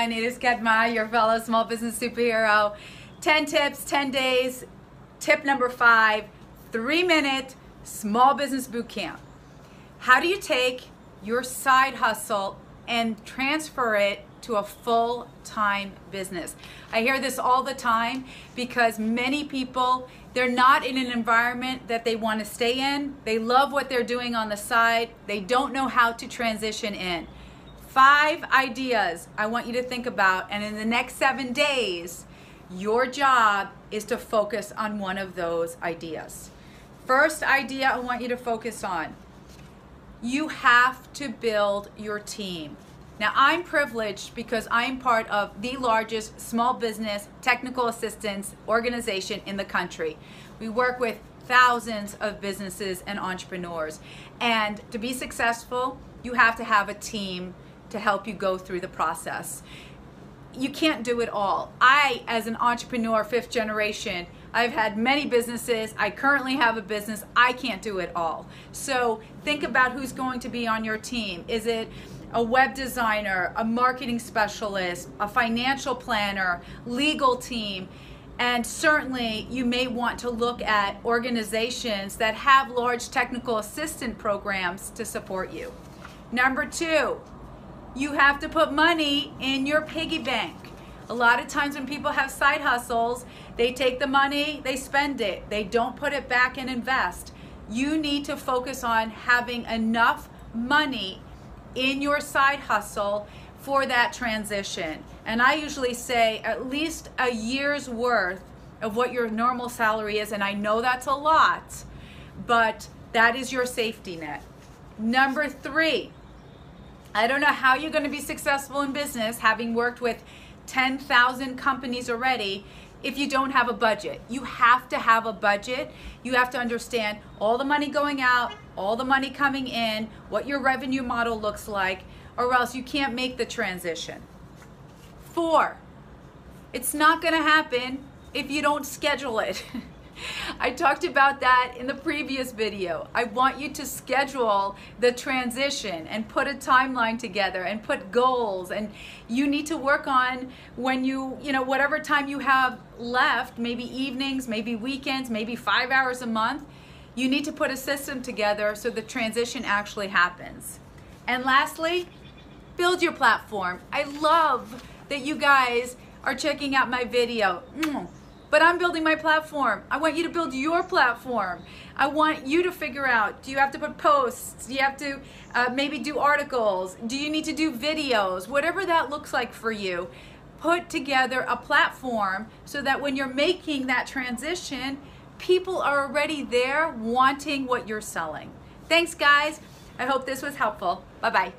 everyone, it is Kedma, your fellow small business superhero. 10 tips, 10 days, tip number 5, 3-minute small business boot camp. How do you take your side hustle and transfer it to a full-time business? I hear this all the time because many people, they're not in an environment that they want to stay in. They love what they're doing on the side. They don't know how to transition in. 5 ideas I want you to think about, and in the next 7 days, your job is to focus on one of those ideas. First idea I want you to focus on, you have to build your team. Now, I'm privileged because I'm part of the largest small business technical assistance organization in the country. We work with thousands of businesses and entrepreneurs. And to be successful, you have to have a team to help you go through the process. You can't do it all. I, as an entrepreneur, 5th generation, I've had many businesses. I currently have a business. I can't do it all. So think about who's going to be on your team. Is it a web designer, a marketing specialist, a financial planner, legal team? And certainly you may want to look at organizations that have large technical assistant programs to support you. Number 2, you have to put money in your piggy bank. A lot of times when people have side hustles, they take the money, they spend it, they don't put it back and invest. You need to focus on having enough money in your side hustle for that transition. And I usually say at least a year's worth of what your normal salary is, and I know that's a lot, but that is your safety net. Number 3, I don't know how you're going to be successful in business, having worked with 10,000 companies already, if you don't have a budget. You have to have a budget. You have to understand all the money going out, all the money coming in, what your revenue model looks like, or else you can't make the transition. 4, it's not going to happen if you don't schedule it. I talked about that in the previous video. I want you to schedule the transition and put a timeline together and put goals, and you need to work on when you know, whatever time you have left, maybe evenings, maybe weekends, maybe 5 hours a month, you need to put a system together so the transition actually happens. And lastly, build your platform. I love that you guys are checking out my video. But I'm building my platform. I want you to build your platform. I want you to figure out, do you have to put posts? Do you have to maybe do articles? Do you need to do videos? Whatever that looks like for you, put together a platform so that when you're making that transition, people are already there wanting what you're selling. Thanks, guys. I hope this was helpful. Bye-bye.